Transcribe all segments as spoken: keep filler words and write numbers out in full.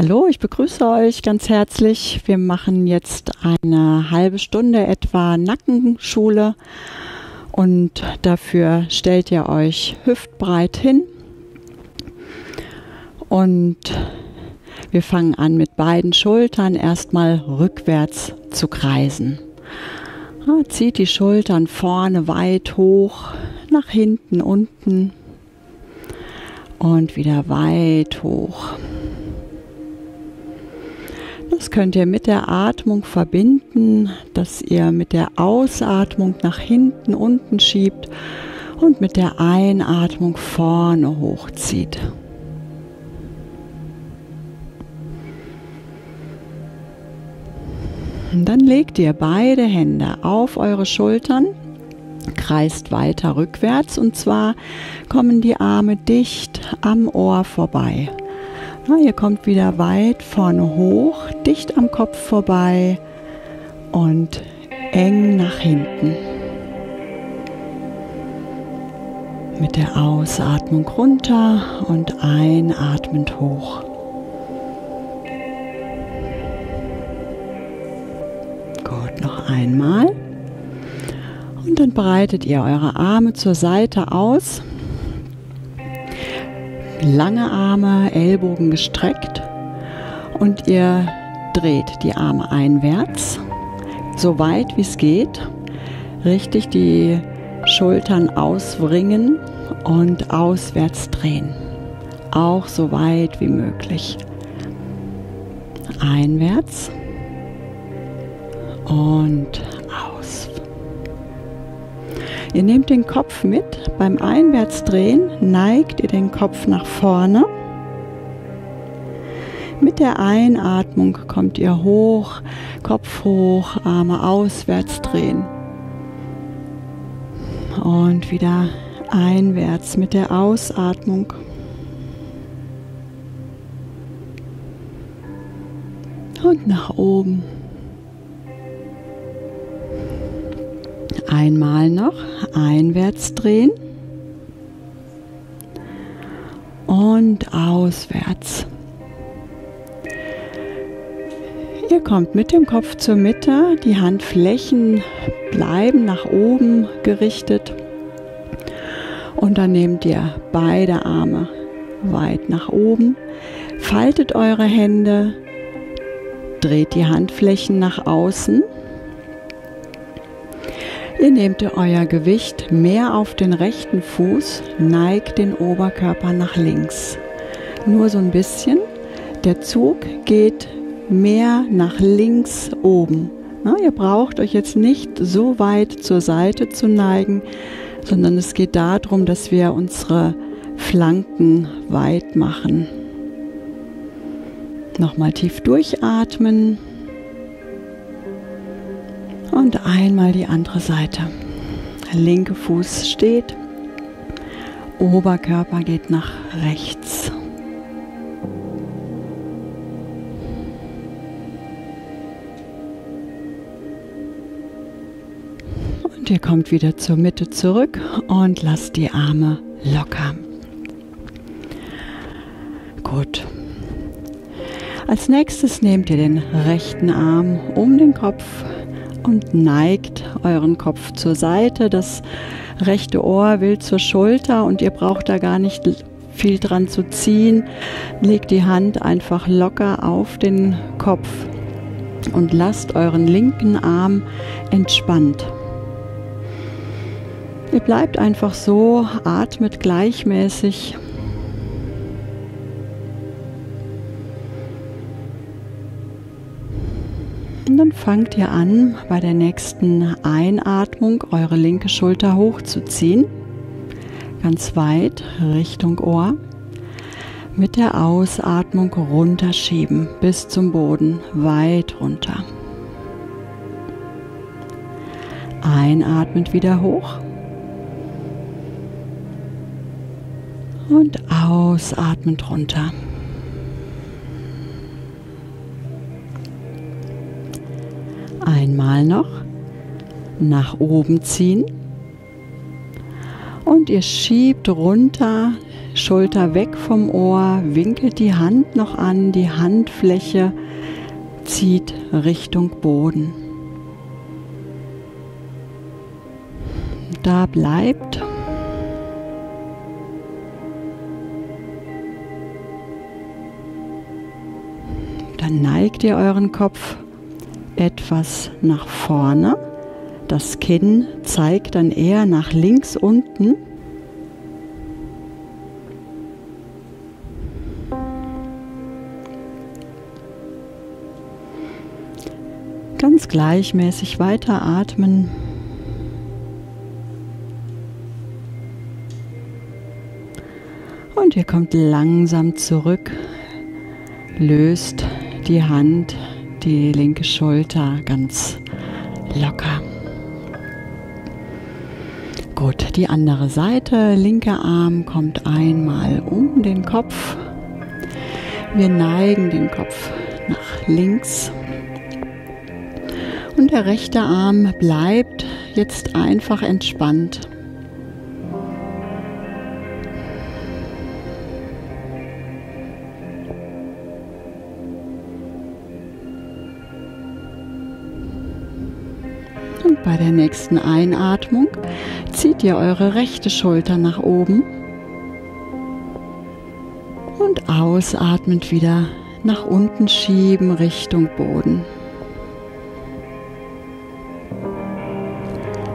Hallo, ich begrüße euch ganz herzlich. Wir machen jetzt eine halbe Stunde etwa Nackenschule und dafür stellt ihr euch hüftbreit hin und wir fangen an, mit beiden Schultern erstmal rückwärts zu kreisen. Zieht die Schultern vorne weit hoch, nach hinten unten und wieder weit hoch. Das könnt ihr mit der Atmung verbinden, dass ihr mit der Ausatmung nach hinten unten schiebt und mit der Einatmung vorne hochzieht. Und dann legt ihr beide Hände auf eure Schultern, kreist weiter rückwärts und zwar kommen die Arme dicht am Ohr vorbei. Ja, ihr kommt wieder weit vorne hoch, dicht am Kopf vorbei und eng nach hinten. Mit der Ausatmung runter und einatmend hoch. Gut, noch einmal. Und dann breitet ihr eure Arme zur Seite aus. Lange Arme, Ellbogen gestreckt und ihr dreht die Arme einwärts, so weit wie es geht, richtig die Schultern auswringen und auswärts drehen, auch so weit wie möglich. Einwärts und aus. Ihr nehmt den Kopf mit, beim Einwärtsdrehen neigt ihr den Kopf nach vorne. Mit der Einatmung kommt ihr hoch, Kopf hoch, Arme auswärts drehen. Und wieder einwärts mit der Ausatmung. Und nach oben. Einmal noch einwärts drehen und auswärts. Ihr kommt mit dem Kopf zur Mitte, die Handflächen bleiben nach oben gerichtet und dann nehmt ihr beide Arme weit nach oben, faltet eure Hände, dreht die Handflächen nach außen. Ihr nehmt euer Gewicht mehr auf den rechten Fuß, neigt den Oberkörper nach links. Nur so ein bisschen. Der Zug geht mehr nach links oben. Na, ihr braucht euch jetzt nicht so weit zur Seite zu neigen, sondern es geht darum, dass wir unsere Flanken weit machen. Nochmal tief durchatmen. Und einmal die andere Seite. Der linke Fuß steht, Oberkörper geht nach rechts. Und ihr kommt wieder zur Mitte zurück und lasst die Arme locker. Gut. Als nächstes nehmt ihr den rechten Arm um den Kopf und neigt euren Kopf zur Seite. Das rechte Ohr will zur Schulter und ihr braucht da gar nicht viel dran zu ziehen. Legt die Hand einfach locker auf den Kopf und lasst euren linken Arm entspannt. Ihr bleibt einfach so, atmet gleichmäßig. Und dann fangt ihr an, bei der nächsten Einatmung eure linke Schulter hochzuziehen, ganz weit Richtung Ohr. Mit der Ausatmung runterschieben bis zum Boden, weit runter. Einatmend wieder hoch und ausatmend runter. Einmal noch nach oben ziehen Und ihr schiebt runter, Schulter weg vom Ohr, winkelt die Hand noch an, die Handfläche zieht Richtung Boden. Da bleibt. Dann neigt ihr euren Kopf etwas nach vorne. Das Kinn zeigt dann eher nach links unten. Ganz gleichmäßig weiter atmen. Und ihr kommt langsam zurück, löst die Hand, die linke Schulter ganz locker. Gut, die andere Seite, linker Arm kommt einmal um den Kopf. Wir neigen den Kopf nach links. Und der rechte Arm bleibt jetzt einfach entspannt. Und bei der nächsten Einatmung zieht ihr eure rechte Schulter nach oben und ausatmend wieder nach unten schieben Richtung Boden.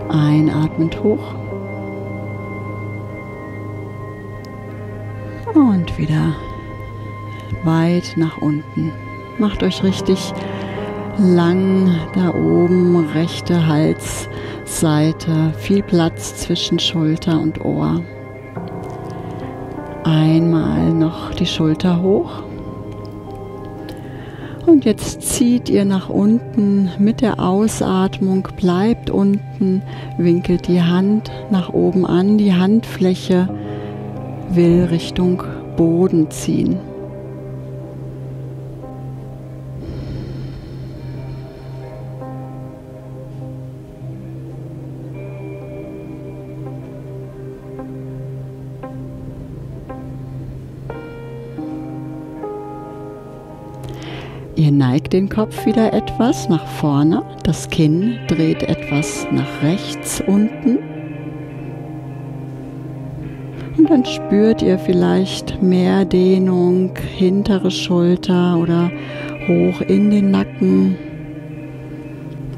Einatmend hoch und wieder weit nach unten. Macht euch richtig lang da oben, rechte Halsseite, viel Platz zwischen Schulter und Ohr. Einmal noch die Schulter hoch. Und jetzt zieht ihr nach unten mit der Ausatmung, bleibt unten, winkelt die Hand nach oben an, die Handfläche will Richtung Boden ziehen. Ihr neigt den Kopf wieder etwas nach vorne, das Kinn dreht etwas nach rechts unten. Und dann spürt ihr vielleicht mehr Dehnung, hintere Schulter oder hoch in den Nacken.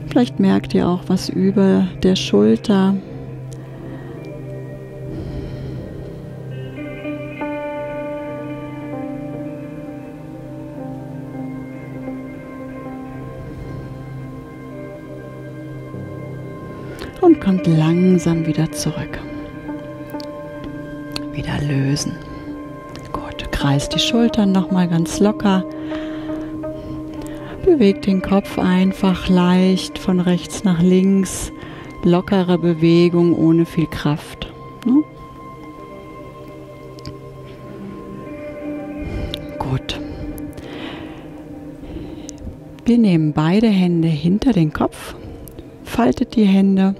Vielleicht merkt ihr auch was über der Schulter. Und kommt langsam wieder zurück. Wieder lösen. Gut, kreist die Schultern nochmal ganz locker. Bewegt den Kopf einfach leicht von rechts nach links. Lockere Bewegung ohne viel Kraft. Ne? Gut. Wir nehmen beide Hände hinter den Kopf. Faltet die Hände.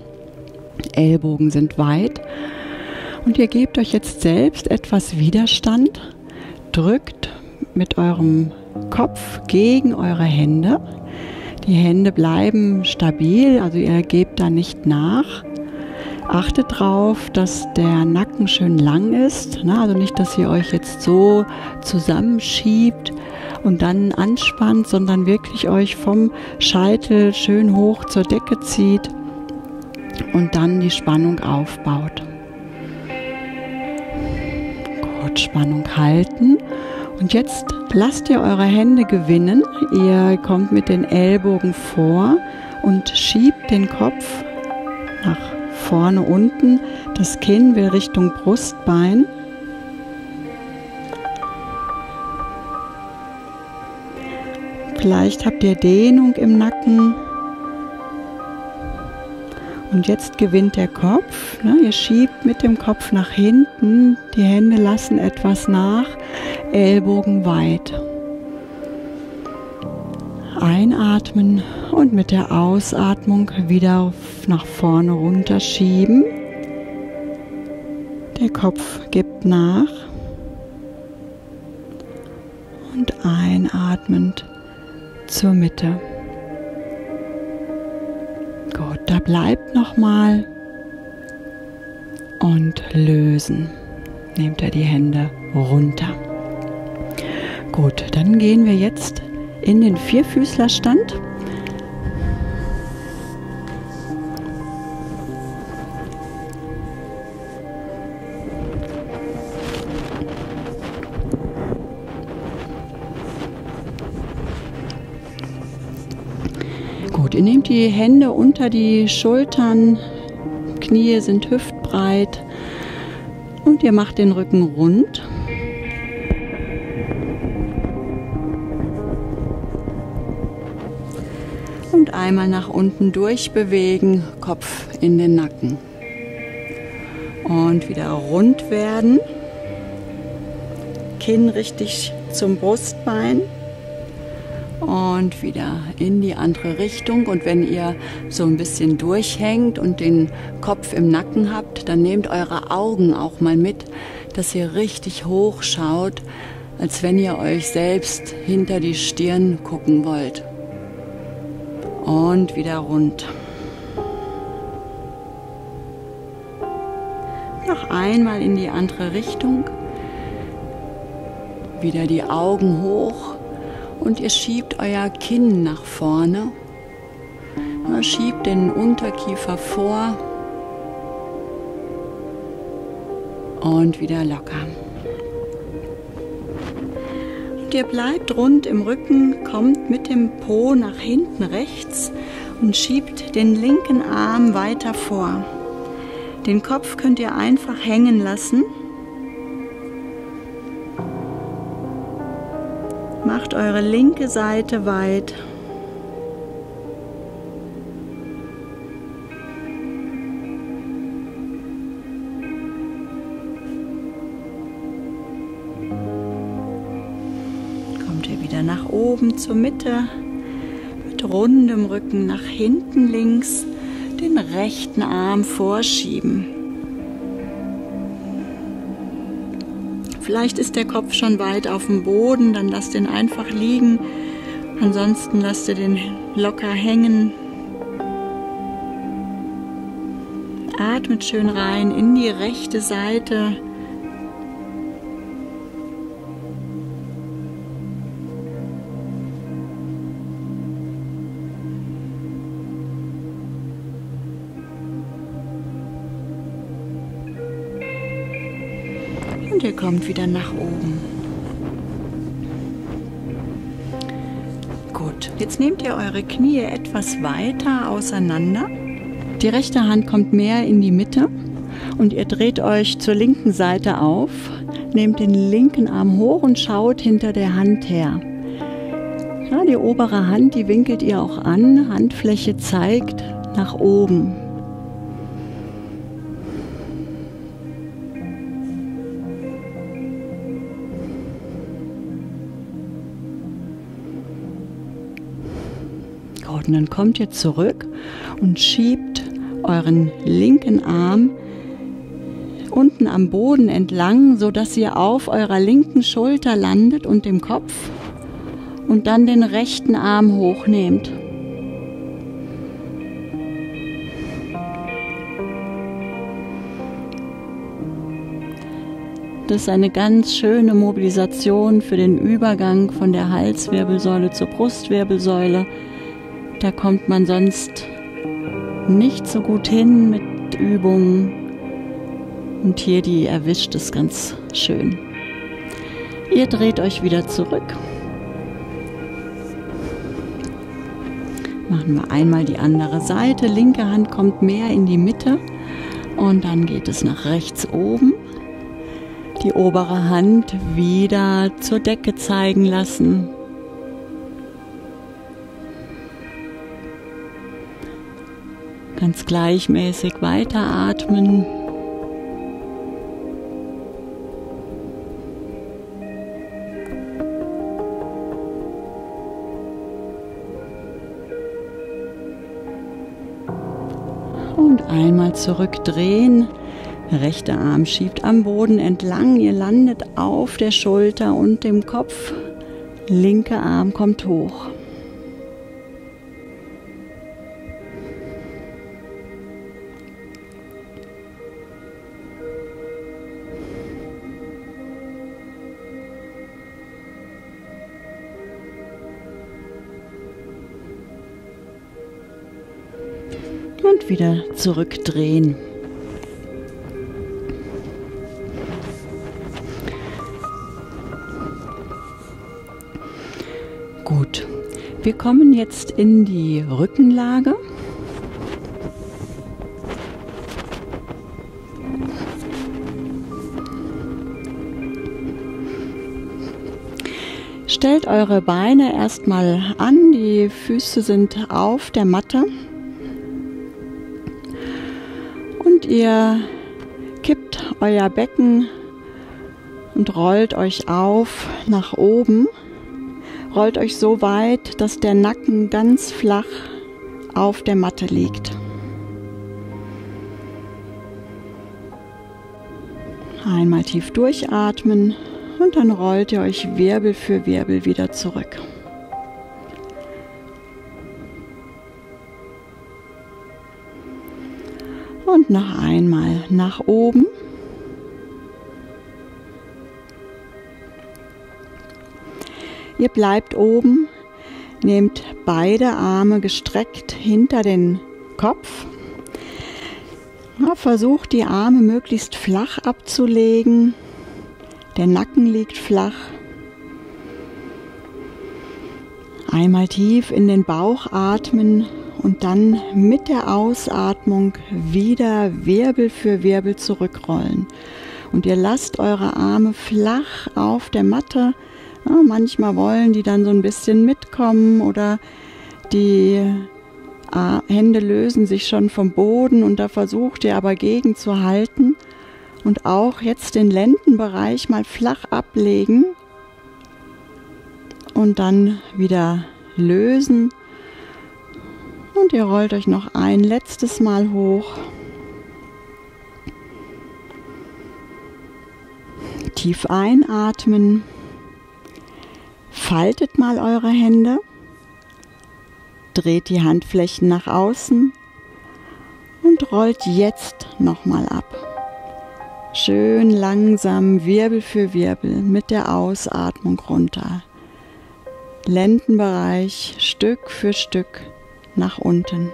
Ellbogen sind weit und ihr gebt euch jetzt selbst etwas Widerstand, drückt mit eurem Kopf gegen eure Hände. Die Hände bleiben stabil, also ihr gebt da nicht nach. Achtet darauf, dass der Nacken schön lang ist, ne? Also nicht, dass ihr euch jetzt so zusammenschiebt und dann anspannt, sondern wirklich euch vom Scheitel schön hoch zur Decke zieht. Und dann die Spannung aufbaut. Gut, Spannung halten. Und jetzt lasst ihr eure Hände gewinnen. Ihr kommt mit den Ellbogen vor und schiebt den Kopf nach vorne unten. Das Kinn will Richtung Brustbein. Vielleicht habt ihr Dehnung im Nacken. Und jetzt gewinnt der Kopf, ne? Ihr schiebt mit dem Kopf nach hinten, die Hände lassen etwas nach, Ellbogen weit. Einatmen und mit der Ausatmung wieder nach vorne runterschieben. Der Kopf gibt nach und einatmend zur Mitte. Gut, da bleibt nochmal und lösen. Nehmt ihr die Hände runter. Gut, dann gehen wir jetzt in den Vierfüßlerstand. Gut, ihr nehmt die Hände unter die Schultern, Knie sind hüftbreit und ihr macht den Rücken rund. Und einmal nach unten durchbewegen, Kopf in den Nacken. Und wieder rund werden, Kinn richtig zum Brustbein. Und wieder in die andere Richtung. Und wenn ihr so ein bisschen durchhängt und den Kopf im Nacken habt, dann nehmt eure Augen auch mal mit, dass ihr richtig hoch schaut, als wenn ihr euch selbst hinter die Stirn gucken wollt. Und wieder rund. Noch einmal in die andere Richtung. Wieder die Augen hoch. Und ihr schiebt euer Kinn nach vorne, schiebt den Unterkiefer vor und wieder locker. Und ihr bleibt rund im Rücken, kommt mit dem Po nach hinten rechts und schiebt den linken Arm weiter vor. Den Kopf könnt ihr einfach hängen lassen. Macht eure linke Seite weit. Kommt ihr wieder nach oben zur Mitte, mit rundem Rücken nach hinten links, den rechten Arm vorschieben. Vielleicht ist der Kopf schon weit auf dem Boden, dann lasst ihn einfach liegen. Ansonsten lasst ihr den locker hängen. Atmet schön rein in die rechte Seite. Und ihr kommt wieder nach oben. Gut, jetzt nehmt ihr eure Knie etwas weiter auseinander. Die rechte Hand kommt mehr in die Mitte und ihr dreht euch zur linken Seite auf, nehmt den linken Arm hoch und schaut hinter der Hand her. Ja, die obere Hand, die winkelt ihr auch an, Handfläche zeigt nach oben. Und dann kommt ihr zurück und schiebt euren linken Arm unten am Boden entlang, sodass ihr auf eurer linken Schulter landet und dem Kopf und dann den rechten Arm hochnehmt. Das ist eine ganz schöne Mobilisation für den Übergang von der Halswirbelsäule zur Brustwirbelsäule. Da kommt man sonst nicht so gut hin mit Übungen. Und hier, die erwischt es ganz schön. Ihr dreht euch wieder zurück. Machen wir einmal die andere Seite. Linke Hand kommt mehr in die Mitte. Und dann geht es nach rechts oben. Die obere Hand wieder zur Decke zeigen lassen. Ganz gleichmäßig weiteratmen. Und einmal zurückdrehen, Rechter Arm schiebt am Boden entlang, ihr landet auf der Schulter und dem Kopf. Linker Arm kommt hoch. Und wieder zurückdrehen. Gut, wir kommen jetzt in die Rückenlage. Stellt eure Beine erstmal an, die Füße sind auf der Matte. Und ihr kippt euer Becken und rollt euch auf nach oben. Rollt euch so weit, dass der Nacken ganz flach auf der Matte liegt. Einmal tief durchatmen und dann rollt ihr euch Wirbel für Wirbel wieder zurück. Und noch einmal nach oben. Ihr bleibt oben, nehmt beide Arme gestreckt hinter den Kopf. Ja, versucht die Arme möglichst flach abzulegen. Der Nacken liegt flach. Einmal tief in den Bauch atmen und dann mit der Ausatmung wieder Wirbel für Wirbel zurückrollen. Und ihr lasst eure Arme flach auf der Matte. Ja, manchmal wollen die dann so ein bisschen mitkommen oder die Hände lösen sich schon vom Boden und da versucht ihr aber gegenzuhalten und auch jetzt den Lendenbereich mal flach ablegen und dann wieder lösen und ihr rollt euch noch ein letztes Mal hoch. Tief einatmen. Faltet mal eure Hände, dreht die Handflächen nach außen und rollt jetzt nochmal ab. Schön langsam Wirbel für Wirbel mit der Ausatmung runter. Lendenbereich Stück für Stück nach unten.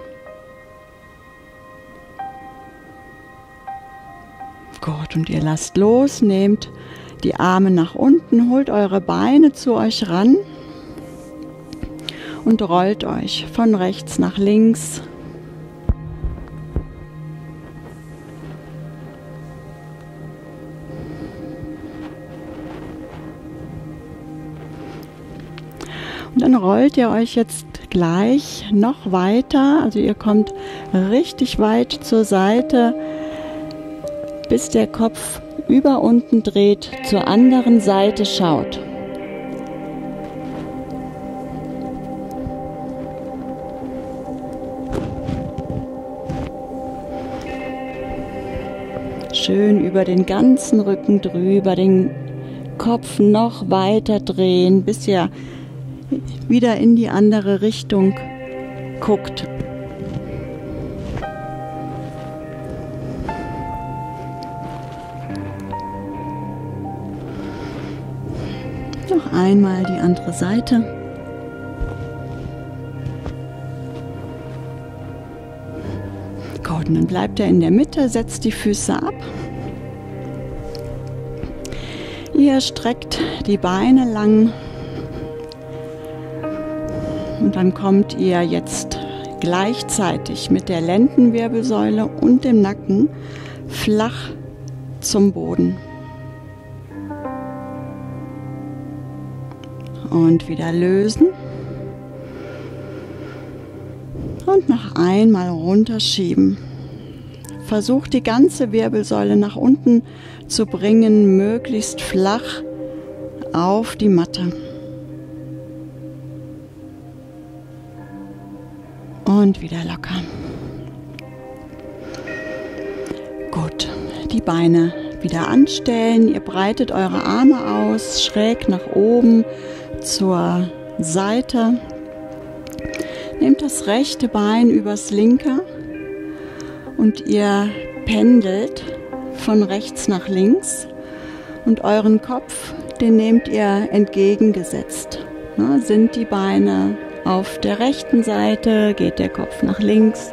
Gut, und ihr lasst los, nehmt die Arme nach unten, holt eure Beine zu euch ran und rollt euch von rechts nach links. Und dann rollt ihr euch jetzt gleich noch weiter, also ihr kommt richtig weit zur Seite, bis der Kopf über unten dreht, zur anderen Seite schaut. Schön über den ganzen Rücken drüber, den Kopf noch weiter drehen, bis ihr wieder in die andere Richtung guckt. Noch einmal die andere Seite. Gut, und dann bleibt er in der Mitte, setzt die Füße ab. Ihr streckt die Beine lang. Und dann kommt ihr jetzt gleichzeitig mit der Lendenwirbelsäule und dem Nacken flach zum Boden. Und wieder lösen. Und noch einmal runterschieben. Versucht die ganze Wirbelsäule nach unten zu bringen, möglichst flach auf die Matte. Und wieder locker. Gut. die Beine wieder anstellen. Ihr breitet eure Arme aus, schräg nach oben zur Seite. Nehmt das rechte Bein übers linke und ihr pendelt von rechts nach links und euren Kopf, den nehmt ihr entgegengesetzt. Na, sind die Beine auf der rechten Seite, geht der Kopf nach links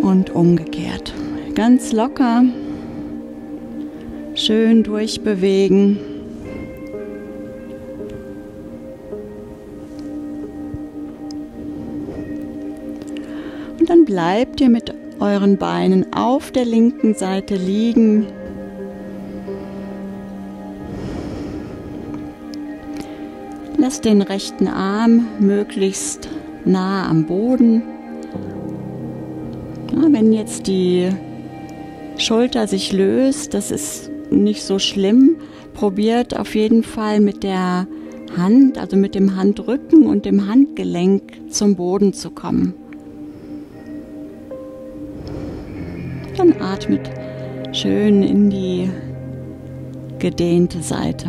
und umgekehrt. Ganz locker, schön durchbewegen. Und dann bleibt ihr mit euren Beinen auf der linken Seite liegen. Lasst den rechten Arm möglichst nah am Boden. Ja, wenn jetzt die Schulter sich löst, das ist nicht so schlimm. Probiert auf jeden Fall mit der Hand, also mit dem Handrücken und dem Handgelenk zum Boden zu kommen. Dann atmet schön in die gedehnte Seite.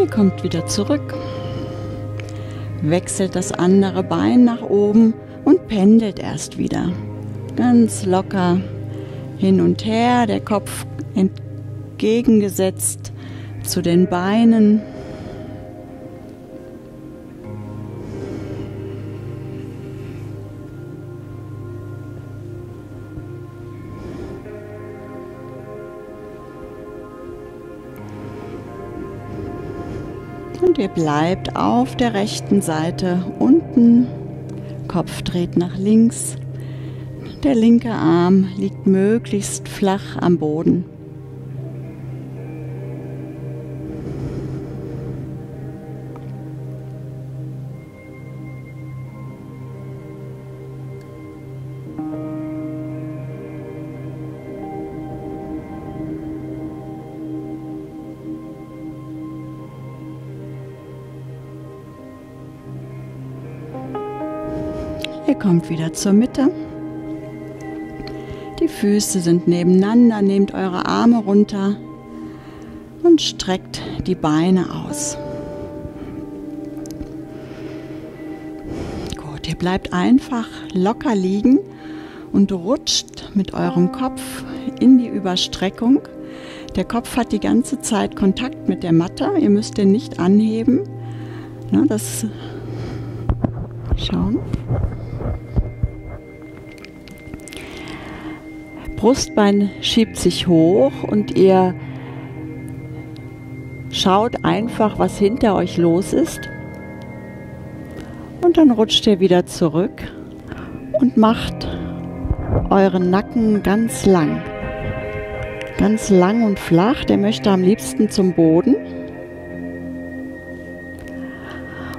Ihr kommt wieder zurück, wechselt das andere Bein nach oben und pendelt erst wieder. Ganz locker hin und her, der Kopf entgegengesetzt zu den Beinen. Und ihr bleibt auf der rechten Seite unten, Kopf dreht nach links, der linke Arm liegt möglichst flach am Boden. Ihr kommt wieder zur Mitte, die Füße sind nebeneinander, nehmt eure Arme runter und streckt die Beine aus. Gut, ihr bleibt einfach locker liegen und rutscht mit eurem Kopf in die Überstreckung. Der Kopf hat die ganze Zeit Kontakt mit der Matte, ihr müsst den nicht anheben. Na, das schauen. Brustbein schiebt sich hoch und ihr schaut einfach, was hinter euch los ist. Und dann rutscht ihr wieder zurück und macht euren Nacken ganz lang. Ganz lang und flach, der möchte am liebsten zum Boden.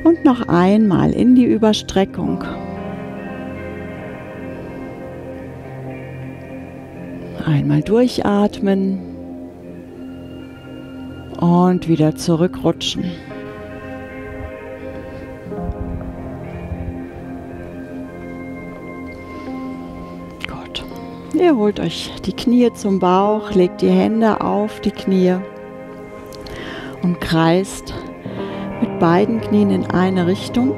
Und noch einmal in die Überstreckung. Einmal durchatmen und wieder zurückrutschen. Gut. Ihr holt euch die Knie zum Bauch, legt die Hände auf die Knie und kreist mit beiden Knien in eine Richtung.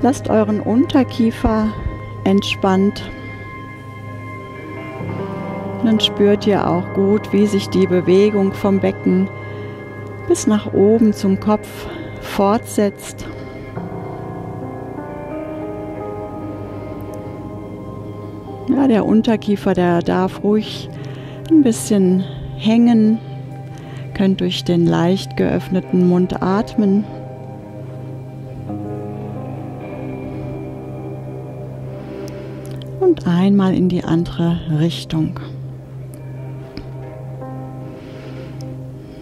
Lasst euren Unterkiefer entspannt. Dann spürt ihr auch gut, wie sich die Bewegung vom Becken bis nach oben zum Kopf fortsetzt. Ja, der Unterkiefer, der darf ruhig ein bisschen hängen. Ihr könnt durch den leicht geöffneten Mund atmen. Und einmal in die andere Richtung.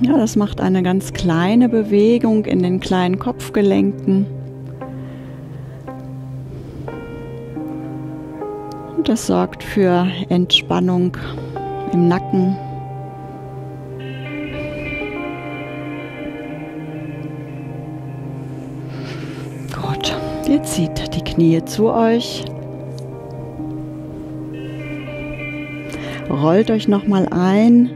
Ja, das macht eine ganz kleine Bewegung in den kleinen Kopfgelenken. Und das sorgt für Entspannung im Nacken. Gut, ihr zieht die Knie zu euch. Rollt euch nochmal ein.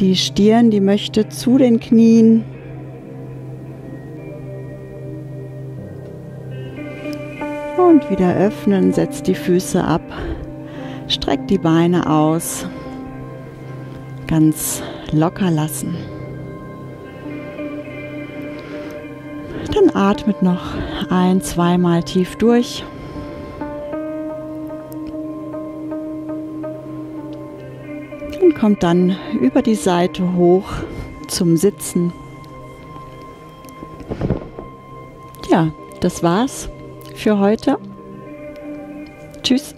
Die Stirn, die möchte zu den Knien. Und wieder öffnen, setzt die Füße ab, streckt die Beine aus, ganz locker lassen. Dann atmet noch ein, zweimal tief durch. Und kommt dann über die Seite hoch zum Sitzen. Ja, das war's für heute. Tschüss.